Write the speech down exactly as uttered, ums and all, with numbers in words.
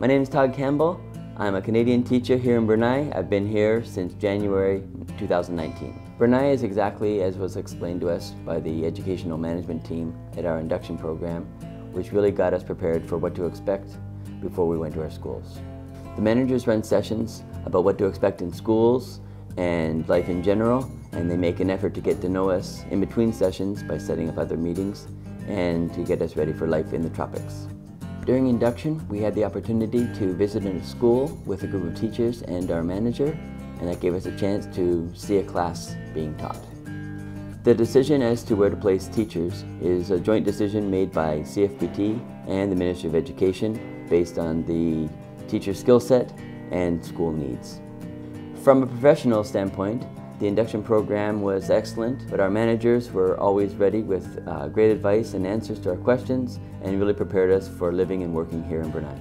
My name is Todd Campbell. I'm a Canadian teacher here in Brunei. I've been here since January two thousand nineteen. Brunei is exactly as was explained to us by the educational management team at our induction program, which really got us prepared for what to expect before we went to our schools. The managers run sessions about what to expect in schools and life in general, and they make an effort to get to know us in between sessions by setting up other meetings and to get us ready for life in the tropics. During induction, we had the opportunity to visit a school with a group of teachers and our manager, and that gave us a chance to see a class being taught. The decision as to where to place teachers is a joint decision made by C F P T and the Ministry of Education based on the teacher skill set and school needs. From a professional standpoint, the induction program was excellent, but our managers were always ready with uh, great advice and answers to our questions, and really prepared us for living and working here in Brunei.